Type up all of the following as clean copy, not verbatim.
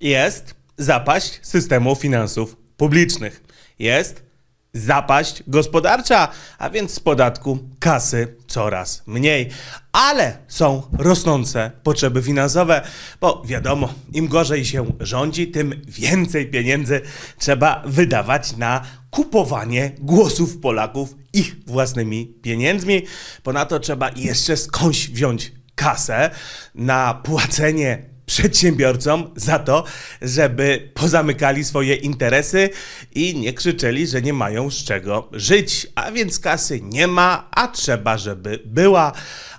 Jest zapaść systemu finansów publicznych. Jest zapaść gospodarcza, a więc z podatku kasy coraz mniej. Ale są rosnące potrzeby finansowe, bo wiadomo, im gorzej się rządzi, tym więcej pieniędzy trzeba wydawać na kupowanie głosów Polaków ich własnymi pieniędzmi. Ponadto trzeba jeszcze skądś wziąć kasę na płacenie przedsiębiorcom za to, żeby pozamykali swoje interesy i nie krzyczeli, że nie mają z czego żyć. A więc kasy nie ma, a trzeba, żeby była.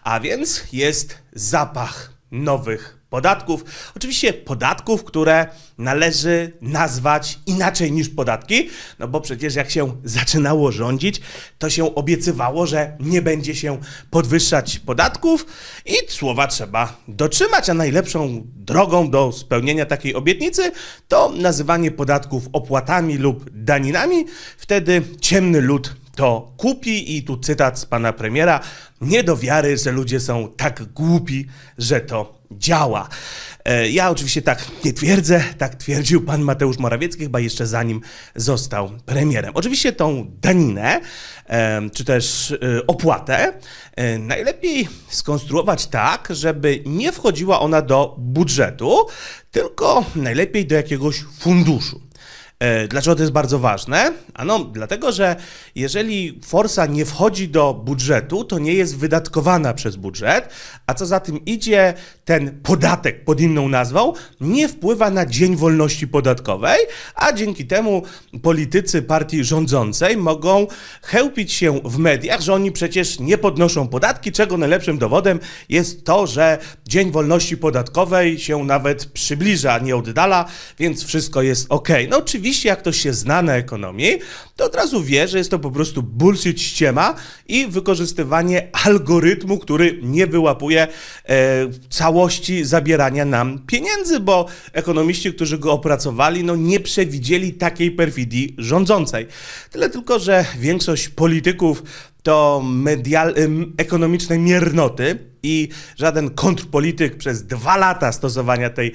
A więc jest zapach nowych podatków. Oczywiście podatków, które należy nazwać inaczej niż podatki, no bo przecież jak się zaczynało rządzić, to się obiecywało, że nie będzie się podwyższać podatków i słowa trzeba dotrzymać, a najlepszą drogą do spełnienia takiej obietnicy to nazywanie podatków opłatami lub daninami. Wtedy ciemny lud to kupi i tu cytat z pana premiera, nie do wiary, że ludzie są tak głupi, że to działa. Ja oczywiście tak nie twierdzę, tak twierdził pan Mateusz Morawiecki, chyba jeszcze zanim został premierem. Oczywiście tą daninę, czy też opłatę, najlepiej skonstruować tak, żeby nie wchodziła ona do budżetu, tylko najlepiej do jakiegoś funduszu. Dlaczego to jest bardzo ważne? Ano dlatego, że jeżeli forsa nie wchodzi do budżetu, to nie jest wydatkowana przez budżet, a co za tym idzie, ten podatek pod inną nazwą nie wpływa na Dzień Wolności Podatkowej, a dzięki temu politycy partii rządzącej mogą chełpić się w mediach, że oni przecież nie podnoszą podatki, czego najlepszym dowodem jest to, że Dzień Wolności Podatkowej się nawet przybliża, nie oddala, więc wszystko jest ok. No oczywiście jak ktoś się zna na ekonomii, to od razu wie, że jest to po prostu bullshit ściema i wykorzystywanie algorytmu, który nie wyłapuje całości zabierania nam pieniędzy, bo ekonomiści, którzy go opracowali, no nie przewidzieli takiej perfidii rządzącej. Tyle tylko, że większość polityków to ekonomiczne miernoty i żaden kontrpolityk przez 2 lata stosowania tej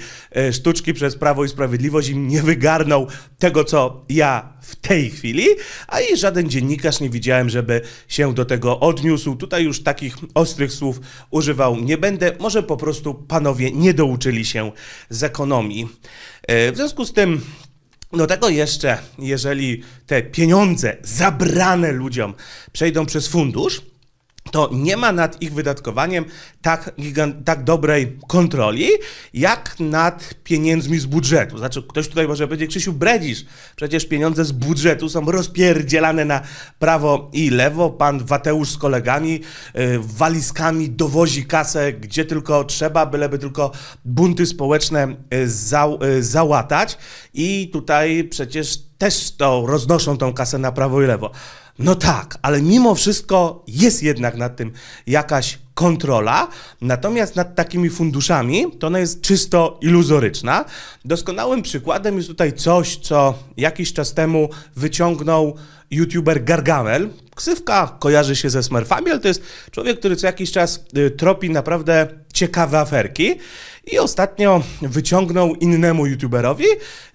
sztuczki przez Prawo i Sprawiedliwość im nie wygarnął tego, co ja w tej chwili, a i żaden dziennikarz nie widziałem, żeby się do tego odniósł. Tutaj już takich ostrych słów używał nie będę. Może po prostu panowie nie douczyli się z ekonomii. W związku z tym do tego jeszcze, jeżeli te pieniądze zabrane ludziom przejdą przez fundusz, to nie ma nad ich wydatkowaniem tak dobrej kontroli, jak nad pieniędzmi z budżetu. Znaczy, ktoś tutaj może powiedzieć, Krzysiu, bredzisz, przecież pieniądze z budżetu są rozpierdzielane na prawo i lewo. Pan Wateusz z kolegami walizkami dowozi kasę, gdzie tylko trzeba, byleby tylko bunty społeczne załatać. I tutaj przecież też to roznoszą tą kasę na prawo i lewo. No tak, ale mimo wszystko jest jednak nad tym jakaś kontrola, natomiast nad takimi funduszami to ona jest czysto iluzoryczna. Doskonałym przykładem jest tutaj coś, co jakiś czas temu wyciągnął YouTuber Gargamel. Ksywka kojarzy się ze smurfami, ale to jest człowiek, który co jakiś czas tropi naprawdę ciekawe aferki i ostatnio wyciągnął innemu YouTuberowi,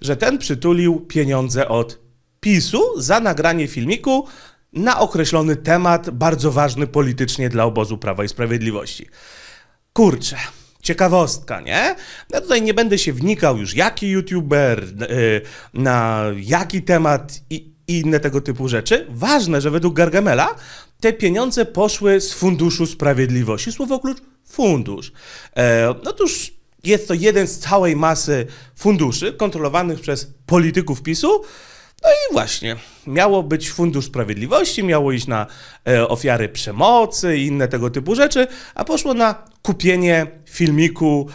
że ten przytulił pieniądze od PiS-u za nagranie filmiku na określony temat, bardzo ważny politycznie dla obozu Prawa i Sprawiedliwości. Kurczę, ciekawostka, nie? Ja tutaj nie będę się wnikał już, jaki YouTuber, na jaki temat i inne tego typu rzeczy. Ważne, że według Gargamela te pieniądze poszły z Funduszu Sprawiedliwości. Słowo klucz fundusz. Otóż jest to jeden z całej masy funduszy kontrolowanych przez polityków PiS-u. No i właśnie, miało być Fundusz Sprawiedliwości, miało iść na ofiary przemocy i inne tego typu rzeczy, a poszło na kupienie filmiku,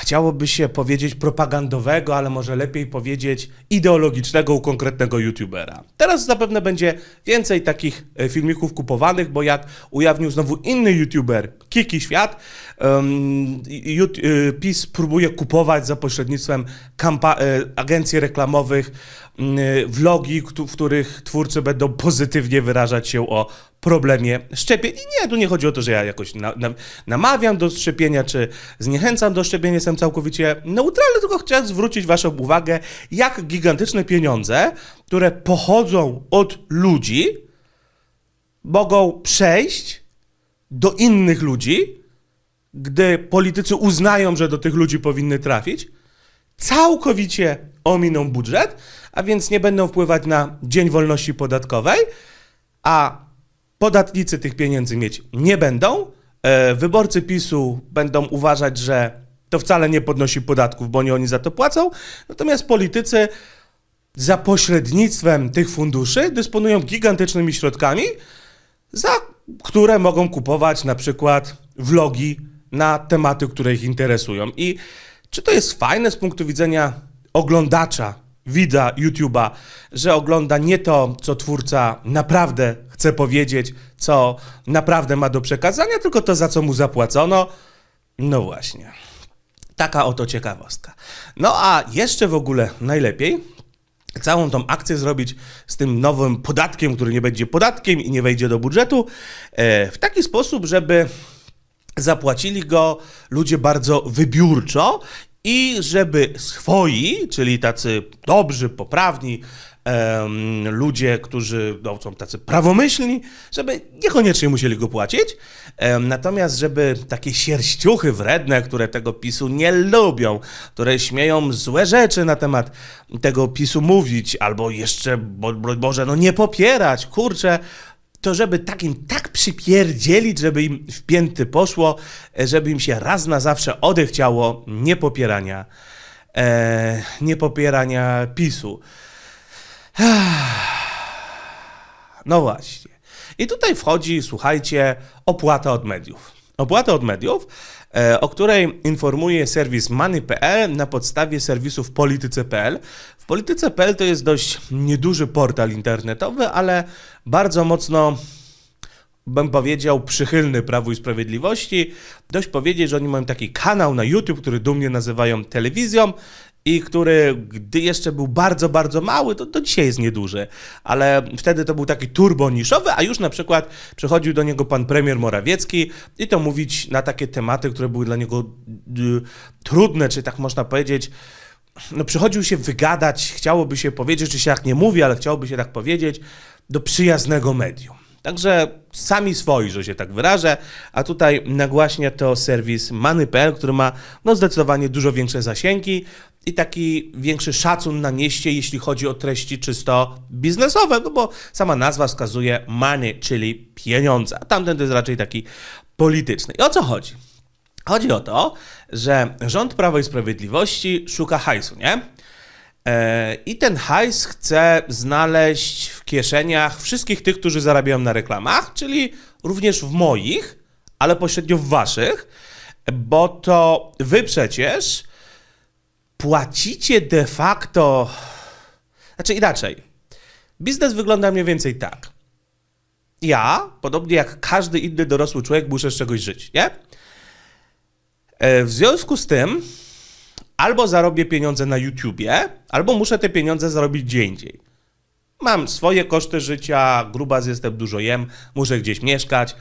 chciałoby się powiedzieć propagandowego, ale może lepiej powiedzieć ideologicznego u konkretnego YouTubera. Teraz zapewne będzie więcej takich filmików kupowanych, bo jak ujawnił znowu inny YouTuber, Kiki Świat, PiS próbuje kupować za pośrednictwem agencji reklamowych vlogi, w których twórcy będą pozytywnie wyrażać się o problemie szczepień. I nie, tu nie chodzi o to, że ja jakoś namawiam do szczepienia, czy zniechęcam do szczepienia, jestem całkowicie neutralny, tylko chciałem zwrócić waszą uwagę, jak gigantyczne pieniądze, które pochodzą od ludzi, mogą przejść do innych ludzi, gdy politycy uznają, że do tych ludzi powinny trafić, całkowicie ominą budżet, a więc nie będą wpływać na Dzień Wolności Podatkowej, a podatnicy tych pieniędzy mieć nie będą. Wyborcy PiS-u będą uważać, że to wcale nie podnosi podatków, bo nie oni za to płacą. Natomiast politycy za pośrednictwem tych funduszy dysponują gigantycznymi środkami, za które mogą kupować na przykład vlogi na tematy, które ich interesują. I czy to jest fajne z punktu widzenia oglądacza, widza YouTube'a, że ogląda nie to, co twórca naprawdę chce powiedzieć, co naprawdę ma do przekazania, tylko to, za co mu zapłacono? No właśnie. Taka oto ciekawostka. No a jeszcze w ogóle najlepiej całą tą akcję zrobić z tym nowym podatkiem, który nie będzie podatkiem i nie wejdzie do budżetu, w taki sposób, żeby zapłacili go ludzie bardzo wybiórczo i żeby swoi, czyli tacy dobrzy, poprawni ludzie, którzy są tacy prawomyślni, żeby niekoniecznie musieli go płacić, natomiast żeby takie sierściuchy wredne, które tego PiS-u nie lubią, które śmieją złe rzeczy na temat tego PiS-u mówić, albo jeszcze, broń Boże, no nie popierać, kurczę, to żeby takim tak przypierdzielić, żeby im w pięty poszło, żeby im się raz na zawsze odechciało niepopierania PiS-u. No właśnie. I tutaj wchodzi, słuchajcie, opłata od mediów. Opłata od mediów, o której informuje serwis money.pl na podstawie serwisu wPolityce.pl. wPolityce.pl to jest dość nieduży portal internetowy, ale bardzo mocno, bym powiedział, przychylny Prawu i Sprawiedliwości. Dość powiedzieć, że oni mają taki kanał na YouTube, który dumnie nazywają telewizją i który, gdy jeszcze był bardzo, bardzo mały, to do dzisiaj jest nieduży, ale wtedy to był taki turbo niszowy, a już na przykład przychodził do niego pan premier Morawiecki i to mówić na takie tematy, które były dla niego trudne, czy tak można powiedzieć, no przychodził się wygadać, chciałoby się powiedzieć, czy się tak nie mówi, ale chciałoby się tak powiedzieć, do przyjaznego medium. Także sami swoi, że się tak wyrażę, a tutaj nagłaśnia to serwis money.pl, który ma no zdecydowanie dużo większe zasięgi i taki większy szacun na mieście, jeśli chodzi o treści czysto biznesowe, no bo sama nazwa wskazuje money, czyli pieniądze, a tamten to jest raczej taki polityczny. I o co chodzi? Chodzi o to, że rząd Prawa i Sprawiedliwości szuka hajsu, nie? I ten hajs chce znaleźć w kieszeniach wszystkich tych, którzy zarabiają na reklamach, czyli również w moich, ale pośrednio w waszych, bo to wy przecież płacicie de facto... Znaczy inaczej, biznes wygląda mniej więcej tak. Ja, podobnie jak każdy inny dorosły człowiek, muszę z czegoś żyć, nie? W związku z tym albo zarobię pieniądze na YouTubie, albo muszę te pieniądze zarobić gdzie indziej. Mam swoje koszty życia, grubas jestem, dużo jem, muszę gdzieś mieszkać,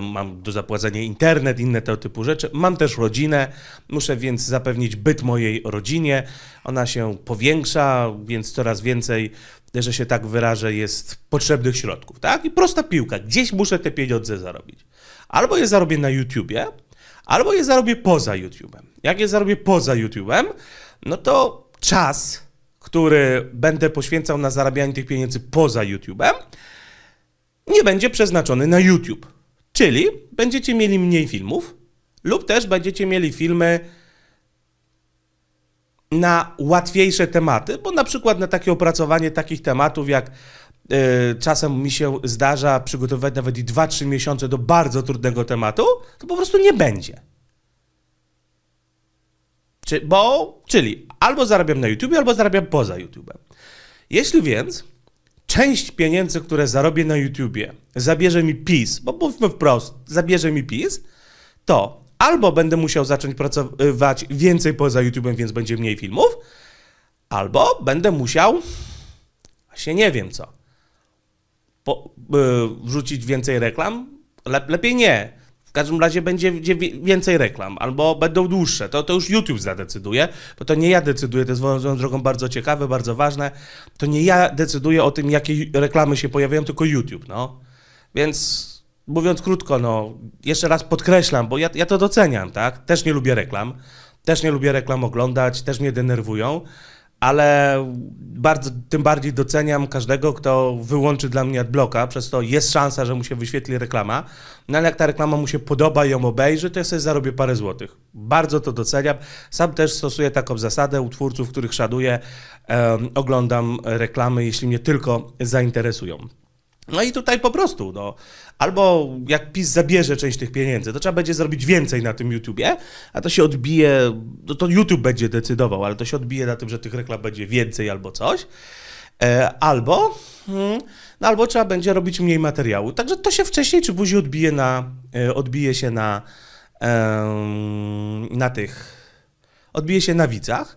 mam do zapłacenia internet, inne tego typu rzeczy. Mam też rodzinę, muszę więc zapewnić byt mojej rodzinie. Ona się powiększa, więc coraz więcej, że się tak wyrażę, jest potrzebnych środków, tak? I prosta piłka, gdzieś muszę te pieniądze zarobić. Albo je zarobię na YouTubie, albo je zarobię poza YouTube'em. Jak je zarobię poza YouTube'em, no to czas, który będę poświęcał na zarabianie tych pieniędzy poza YouTube'em, nie będzie przeznaczony na YouTube. Czyli będziecie mieli mniej filmów lub też będziecie mieli filmy na łatwiejsze tematy, bo na przykład na takie opracowanie takich tematów jak czasem mi się zdarza przygotowywać nawet i 2-3 miesiące do bardzo trudnego tematu, to po prostu nie będzie. Czyli albo zarabiam na YouTube, albo zarabiam poza YouTube'em. Jeśli więc część pieniędzy, które zarobię na YouTubie, zabierze mi PiS, bo mówmy wprost, zabierze mi PiS, to albo będę musiał zacząć pracować więcej poza YouTube'em, więc będzie mniej filmów, albo będę musiał, nie wiem co, wrzucić więcej reklam? Lepiej nie. W każdym razie będzie więcej reklam, albo będą dłuższe. To już YouTube zadecyduje, bo to nie ja decyduję, to jest swoją drogą bardzo ciekawe, bardzo ważne. To nie ja decyduję o tym, jakie reklamy się pojawiają, tylko YouTube, no. Więc mówiąc krótko, no, jeszcze raz podkreślam, bo ja to doceniam, tak? Też nie lubię reklam, oglądać, też mnie denerwują, ale tym bardziej doceniam każdego, kto wyłączy dla mnie Adblocka, przez to jest szansa, że mu się wyświetli reklama, no ale jak ta reklama mu się podoba i ją obejrzy, to ja sobie zarobię parę złotych. Bardzo to doceniam. Sam też stosuję taką zasadę u twórców, których szanuję, oglądam reklamy, jeśli mnie tylko zainteresują. No i tutaj po prostu, no, albo jak PiS zabierze część tych pieniędzy, to trzeba będzie zrobić więcej na tym YouTubie, a to się odbije, no to YouTube będzie decydował, ale to się odbije na tym, że tych reklam będzie więcej albo coś, albo trzeba będzie robić mniej materiału. Także to się wcześniej czy później odbije się na widzach,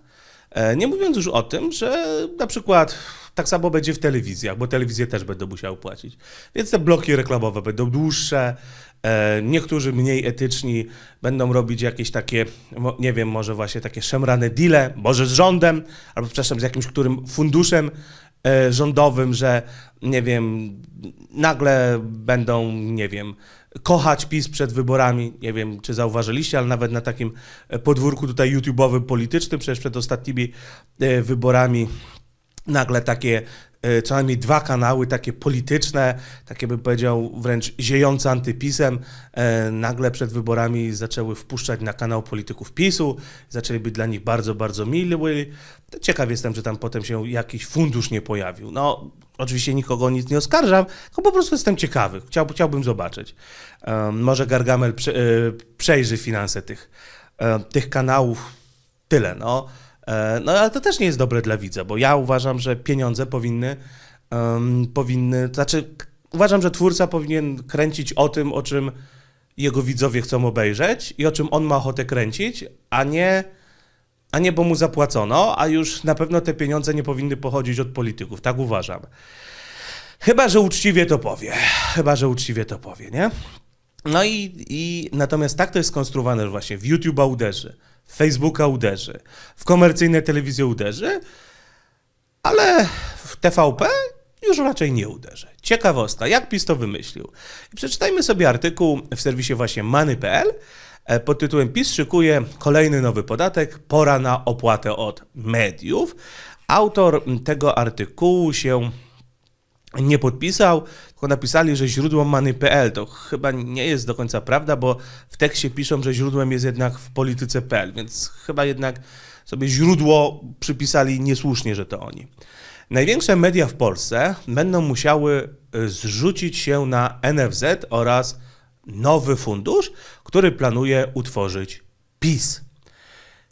nie mówiąc już o tym, że na przykład tak samo będzie w telewizjach, bo telewizje też będą musiały płacić. Więc te bloki reklamowe będą dłuższe, niektórzy mniej etyczni będą robić jakieś takie, nie wiem, może właśnie takie szemrane deale, może z rządem, albo przepraszam, z jakimś którym funduszem rządowym, że nie wiem, nagle będą, nie wiem, kochać PiS przed wyborami, nie wiem, czy zauważyliście, ale nawet na takim podwórku tutaj YouTube'owym, politycznym, przecież przed ostatnimi wyborami nagle takie, co najmniej dwa kanały, takie polityczne, takie bym powiedział wręcz ziejące antypisem, nagle przed wyborami zaczęły wpuszczać na kanał polityków PiS-u, zaczęli być dla nich bardzo, bardzo mili. Ciekaw jestem, czy tam potem się jakiś fundusz nie pojawił. No, oczywiście nikogo o nic nie oskarżam, tylko po prostu jestem ciekawy, chciałbym zobaczyć. Może Gargamel przejrzy finanse tych kanałów, tyle, no. No ale to też nie jest dobre dla widza, bo ja uważam, że pieniądze uważam, że twórca powinien kręcić o tym, o czym jego widzowie chcą obejrzeć i o czym on ma ochotę kręcić, a nie bo mu zapłacono, a już na pewno te pieniądze nie powinny pochodzić od polityków, tak uważam. Chyba że uczciwie to powie, nie? No i natomiast tak to jest skonstruowane, że właśnie w YouTube'a uderzy, w Facebooka uderzy, w komercyjne telewizje uderzy, ale w TVP już raczej nie uderzy. Ciekawostka, jak PiS to wymyślił. I przeczytajmy sobie artykuł w serwisie właśnie money.pl pod tytułem PiS szykuje kolejny nowy podatek, pora na opłatę od mediów. Autor tego artykułu się nie podpisał, tylko napisali, że źródło money.pl. To chyba nie jest do końca prawda, bo w tekście piszą, że źródłem jest jednak wPolityce.pl, więc chyba jednak sobie źródło przypisali niesłusznie, że to oni. Największe media w Polsce będą musiały zrzucić się na NFZ oraz nowy fundusz, który planuje utworzyć PiS.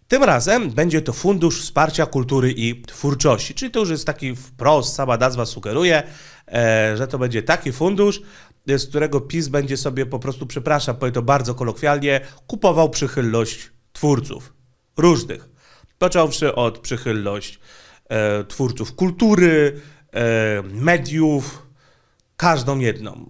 Tym razem będzie to Fundusz Wsparcia Kultury i Twórczości, czyli to już jest taki wprost, sama nazwa sugeruje, że to będzie taki fundusz, z którego PiS będzie sobie po prostu, przepraszam, powiem to bardzo kolokwialnie, kupował przychylność twórców różnych. Począwszy od przychylność twórców kultury, mediów, każdą jedną.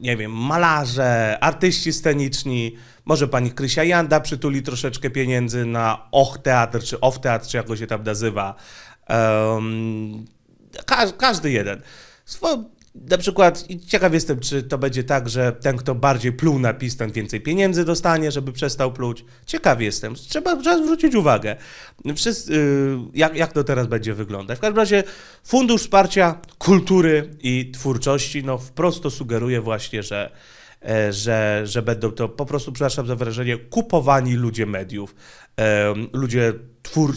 Nie wiem, malarze, artyści sceniczni, może pani Krysia Janda przytuli troszeczkę pieniędzy na Och Teatr, czy Off Teatr, czy jak go się tam nazywa. Każdy jeden. Na przykład, ciekaw jestem, czy to będzie tak, że ten, kto bardziej pluł na PiS, ten więcej pieniędzy dostanie, żeby przestał pluć. Ciekaw jestem. Trzeba zwrócić uwagę, jak to teraz będzie wyglądać. W każdym razie Fundusz Wsparcia Kultury i Twórczości no wprost to sugeruje właśnie, że będą to po prostu, przepraszam za wyrażenie, kupowani ludzie mediów, ludzie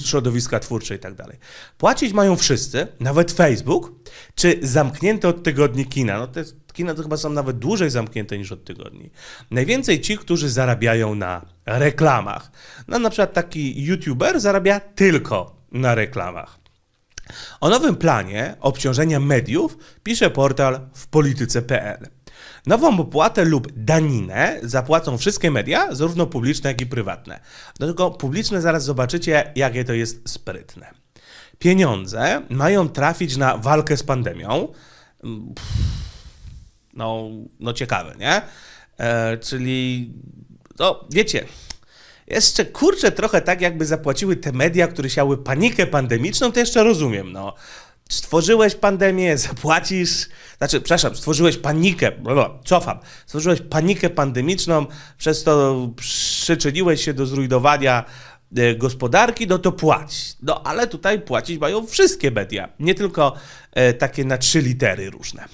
środowiska twórcze i tak dalej. Płacić mają wszyscy, nawet Facebook, czy zamknięte od tygodni kina. No te kina to chyba są nawet dłużej zamknięte niż od tygodni. Najwięcej ci, którzy zarabiają na reklamach. No na przykład taki YouTuber zarabia tylko na reklamach. O nowym planie obciążenia mediów pisze portal wPolityce.pl. Nową opłatę lub daninę zapłacą wszystkie media, zarówno publiczne, jak i prywatne. Dlatego publiczne zaraz zobaczycie, jakie to jest sprytne. Pieniądze mają trafić na walkę z pandemią. no ciekawe, nie? Czyli, no wiecie, jeszcze kurczę trochę tak, jakby zapłaciły te media, które siały panikę pandemiczną, to jeszcze rozumiem, no. Stworzyłeś pandemię, zapłacisz, znaczy, przepraszam, stworzyłeś panikę, cofam, stworzyłeś panikę pandemiczną, przez to przyczyniłeś się do zrujnowania gospodarki, no to płać. No ale tutaj płacić mają wszystkie media, nie tylko takie na 3 litery różne.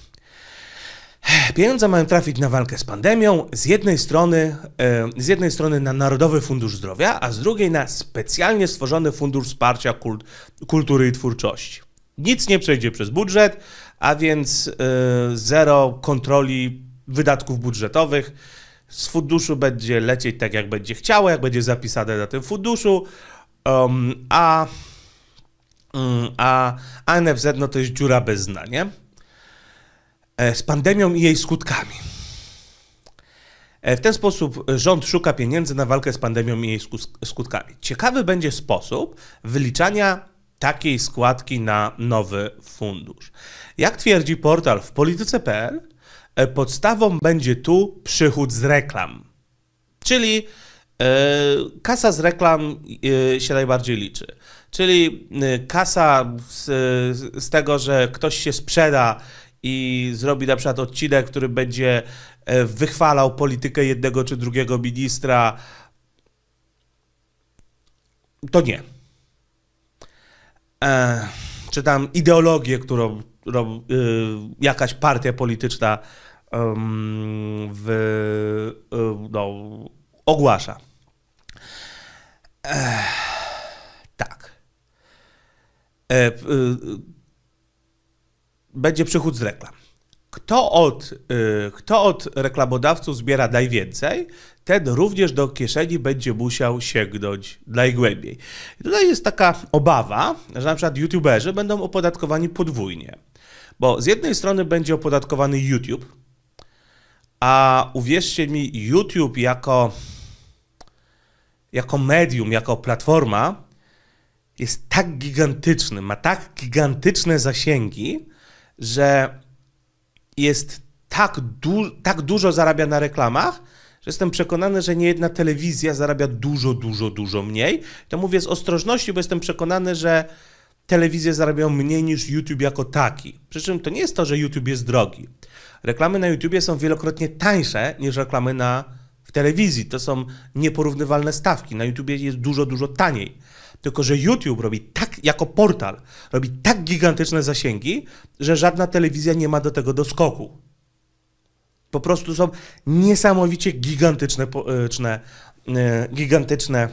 Pieniądze mają trafić na walkę z pandemią, z jednej strony na Narodowy Fundusz Zdrowia, a z drugiej na specjalnie stworzony Fundusz Wsparcia Kultury i Twórczości. Nic nie przejdzie przez budżet, a więc zero kontroli wydatków budżetowych. Z funduszu będzie lecieć tak, jak będzie chciało, jak będzie zapisane na tym funduszu, a NFZ no to jest dziura bez dna, nie? Z pandemią i jej skutkami. W ten sposób rząd szuka pieniędzy na walkę z pandemią i jej skutkami. Ciekawy będzie sposób wyliczania takiej składki na nowy fundusz. Jak twierdzi portal wPolityce.pl, podstawą będzie tu przychód z reklam. Czyli kasa z reklam się najbardziej liczy. Czyli kasa z tego, że ktoś się sprzeda i zrobi na przykład odcinek, który będzie wychwalał politykę jednego czy drugiego ministra, to nie. Czy tam ideologię, którą jakaś partia polityczna ogłasza. Tak. Będzie przychód z reklam. Kto od reklamodawców zbiera najwięcej, ten również do kieszeni będzie musiał sięgnąć najgłębiej. I tutaj jest taka obawa, że na przykład youtuberzy będą opodatkowani podwójnie. Bo z jednej strony będzie opodatkowany YouTube, a uwierzcie mi, YouTube jako medium, jako platforma jest tak gigantyczny, ma tak gigantyczne zasięgi, że jest tak dużo zarabia na reklamach, że jestem przekonany, że niejedna telewizja zarabia dużo, dużo, dużo mniej. To mówię z ostrożności, bo jestem przekonany, że telewizje zarabiają mniej niż YouTube jako taki. Przy czym to nie jest to, że YouTube jest drogi. Reklamy na YouTubie są wielokrotnie tańsze niż reklamy w telewizji. To są nieporównywalne stawki. Na YouTubie jest dużo, dużo taniej. Tylko że YouTube robi tak, jako portal, robi tak gigantyczne zasięgi, że żadna telewizja nie ma do tego doskoku. Po prostu są niesamowicie gigantyczne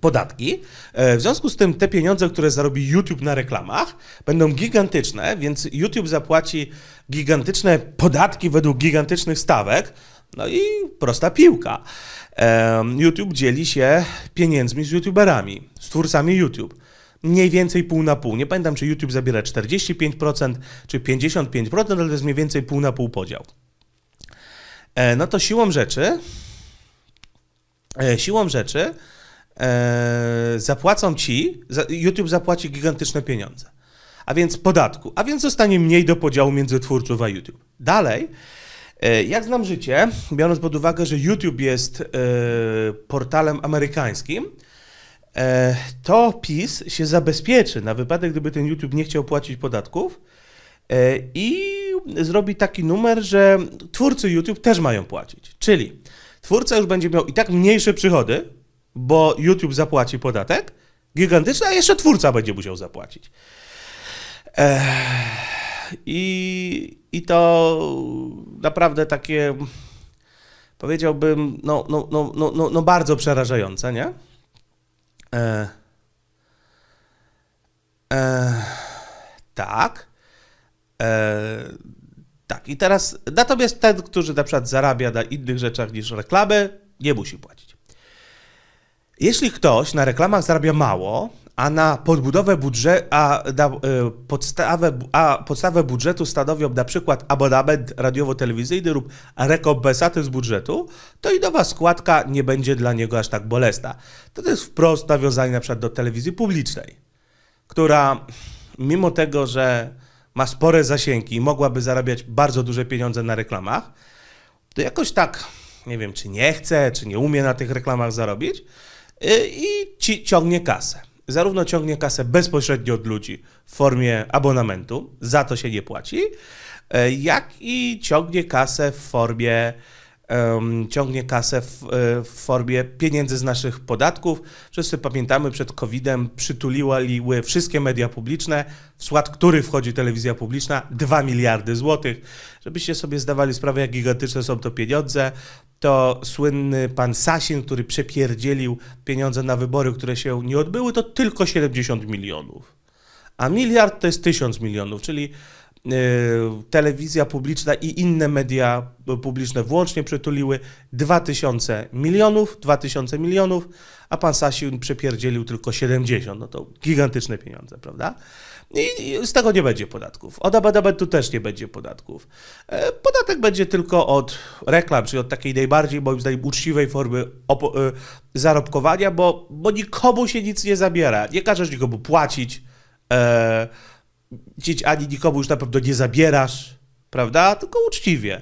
podatki. W związku z tym te pieniądze, które zarobi YouTube na reklamach, będą gigantyczne, więc YouTube zapłaci gigantyczne podatki według gigantycznych stawek. No i prosta piłka. YouTube dzieli się pieniędzmi z youtuberami, z twórcami YouTube. Mniej więcej pół na pół. Nie pamiętam, czy YouTube zabiera 45% czy 55%, ale to jest mniej więcej pół na pół podział. No to siłą rzeczy zapłacą ci, YouTube zapłaci gigantyczne pieniądze, a więc podatku, a więc zostanie mniej do podziału między twórców a YouTube. Dalej, jak znam życie, biorąc pod uwagę, że YouTube jest portalem amerykańskim, to PiS się zabezpieczy na wypadek, gdyby ten YouTube nie chciał płacić podatków i zrobi taki numer, że twórcy YouTube też mają płacić. Czyli twórca już będzie miał i tak mniejsze przychody, bo YouTube zapłaci podatek gigantyczny, a jeszcze twórca będzie musiał zapłacić. I to naprawdę takie, powiedziałbym, no bardzo przerażające, nie? Tak. Tak, i teraz natomiast ten, który na przykład zarabia na innych rzeczach niż reklamy, nie musi płacić. Jeśli ktoś na reklamach zarabia mało, a na podbudowę budżetu, podstawę budżetu stanowią na przykład abonament radiowo-telewizyjny lub rekompensaty z budżetu, to i nowa składka nie będzie dla niego aż tak bolesna. To jest wprost nawiązanie na przykład do telewizji publicznej, która mimo tego, że ma spore zasięgi i mogłaby zarabiać bardzo duże pieniądze na reklamach, to jakoś tak, nie wiem, czy nie chce, czy nie umie na tych reklamach zarobić i ciągnie kasę. Zarówno ciągnie kasę bezpośrednio od ludzi w formie abonamentu, za to się nie płaci, jak i ciągnie kasę w formie pieniędzy z naszych podatków. Wszyscy pamiętamy, przed COVID-em przytuliły wszystkie media publiczne, w skład których wchodzi telewizja publiczna, 2 miliardy złotych. Żebyście sobie zdawali sprawę, jak gigantyczne są to pieniądze, to słynny pan Sasin, który przepierdzielił pieniądze na wybory, które się nie odbyły, to tylko 70 milionów. A miliard to jest 1000 milionów, czyli telewizja publiczna i inne media publiczne włącznie przytuliły 2000 milionów, a pan Sasin przepierdzielił tylko 70. No to gigantyczne pieniądze, prawda? I z tego nie będzie podatków. Od abonamentu też nie będzie podatków. Podatek będzie tylko od reklam, czyli od takiej najbardziej, moim zdaniem, uczciwej formy zarobkowania, bo nikomu się nic nie zabiera. Nie każesz nikomu płacić, ani nikomu już na pewno nie zabierasz, prawda? Tylko uczciwie.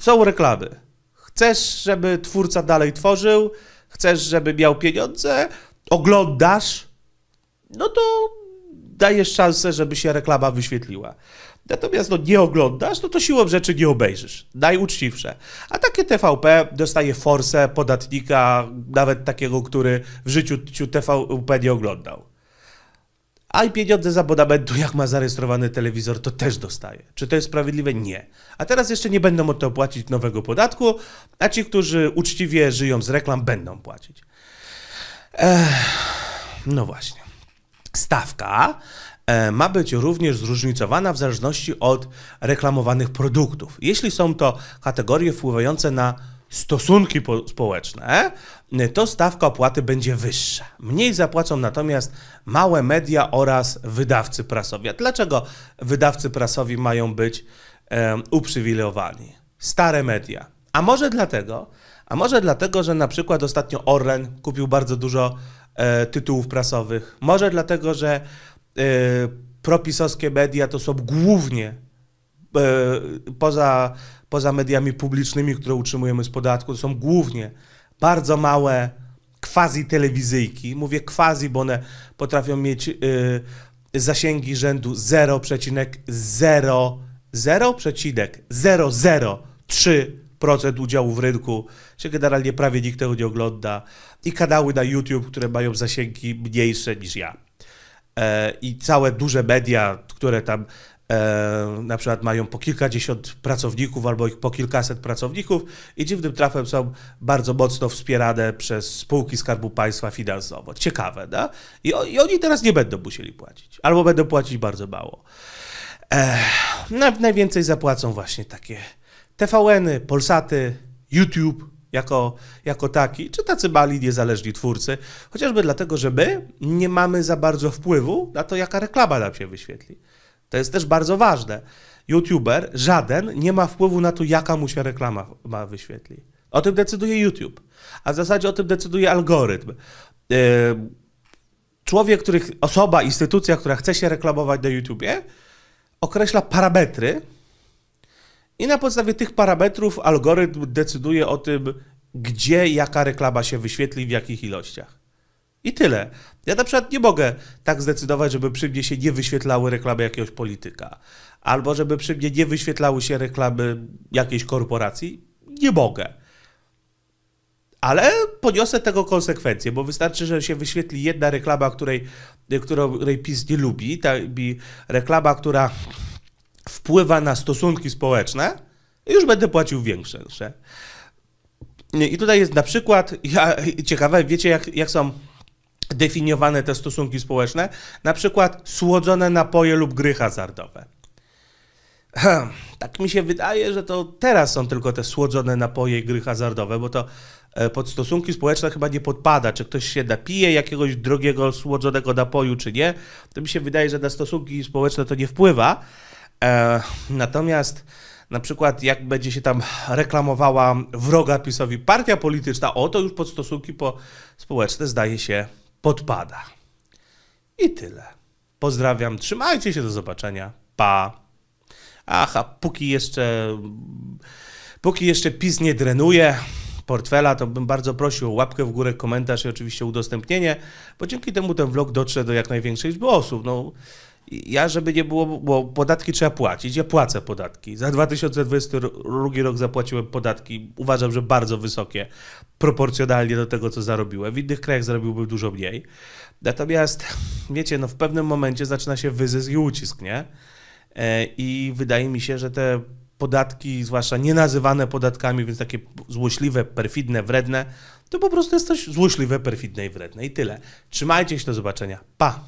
Są reklamy. Chcesz, żeby twórca dalej tworzył, chcesz, żeby miał pieniądze, oglądasz, no to dajesz szansę, żeby się reklama wyświetliła. Natomiast no, nie oglądasz, no to siłą rzeczy nie obejrzysz. Najuczciwsze. A takie TVP dostaje forsę podatnika, nawet takiego, który w życiu TVP nie oglądał. A i pieniądze z abonamentu, jak ma zarejestrowany telewizor, to też dostaje. Czy to jest sprawiedliwe? Nie. A teraz jeszcze nie będą od tego płacić nowego podatku, a ci, którzy uczciwie żyją z reklam, będą płacić. No właśnie. Stawka ma być również zróżnicowana w zależności od reklamowanych produktów. Jeśli są to kategorie wpływające na stosunki społeczne, to stawka opłaty będzie wyższa. Mniej zapłacą natomiast małe media oraz wydawcy prasowi. A dlaczego wydawcy prasowi mają być uprzywilejowani? Stare media. A może dlatego, że na przykład ostatnio Orlen kupił bardzo dużo tytułów prasowych. Może dlatego, że propisowskie media to są głównie poza mediami publicznymi, które utrzymujemy z podatku, to są głównie bardzo małe quasi-telewizyjki. Mówię quasi, bo one potrafią mieć zasięgi rzędu 0,003% udziału w rynku, że generalnie prawie nikt tego nie ogląda, i kanały na YouTube, które mają zasięgi mniejsze niż ja. I całe duże media, które tam na przykład mają po kilkadziesiąt pracowników albo ich po kilkaset pracowników i dziwnym trafem są bardzo mocno wspierane przez spółki Skarbu Państwa finansowo. Ciekawe, no? I oni teraz nie będą musieli płacić, albo będą płacić bardzo mało. Najwięcej zapłacą właśnie takie TVN-y, Polsaty, YouTube jako taki, czy tacy mali niezależni twórcy, chociażby dlatego, że my nie mamy za bardzo wpływu na to, jaka reklama nam się wyświetli. To jest też bardzo ważne. YouTuber żaden nie ma wpływu na to, jaka mu się reklama wyświetli. O tym decyduje YouTube, a w zasadzie o tym decyduje algorytm. Człowiek, osoba, instytucja, która chce się reklamować na YouTubie, określa parametry i na podstawie tych parametrów algorytm decyduje o tym, gdzie jaka reklama się wyświetli, w jakich ilościach. I tyle. Ja na przykład nie mogę tak zdecydować, żeby przy mnie się nie wyświetlały reklamy jakiegoś polityka. Albo żeby przy mnie nie wyświetlały się reklamy jakiejś korporacji. Nie mogę. Ale poniosę tego konsekwencje, bo wystarczy, że się wyświetli jedna reklama, której PiS nie lubi. Ta reklama, która wpływa na stosunki społeczne, i już będę płacił większe. I tutaj jest na przykład, ciekawe, wiecie jak są definiowane te stosunki społeczne, na przykład słodzone napoje lub gry hazardowe. Tak mi się wydaje, że to teraz są tylko te słodzone napoje i gry hazardowe, bo to pod stosunki społeczne chyba nie podpada, czy ktoś się napije jakiegoś drogiego, słodzonego napoju, czy nie. To mi się wydaje, że na stosunki społeczne to nie wpływa. Natomiast na przykład jak będzie się tam reklamowała wroga PiS-owi partia polityczna, to już pod stosunki społeczne zdaje się podpada. I tyle. Pozdrawiam, trzymajcie się, do zobaczenia. pa. Aha, póki jeszcze PiS nie drenuje portfela, to bym bardzo prosił o łapkę w górę, komentarz i oczywiście udostępnienie, bo dzięki temu ten vlog dotrze do jak największej liczby osób. No, ja, żeby nie było, bo podatki trzeba płacić, ja płacę podatki. Za 2022 rok zapłaciłem podatki, uważam, że bardzo wysokie, proporcjonalnie do tego, co zarobiłem. W innych krajach zarobiłbym dużo mniej. Natomiast, wiecie, no w pewnym momencie zaczyna się wyzysk i ucisk, nie? I wydaje mi się, że te podatki, zwłaszcza nienazywane podatkami, więc takie złośliwe, perfidne, wredne, to po prostu jest coś złośliwe, perfidne i wredne. I tyle. Trzymajcie się, do zobaczenia. Pa!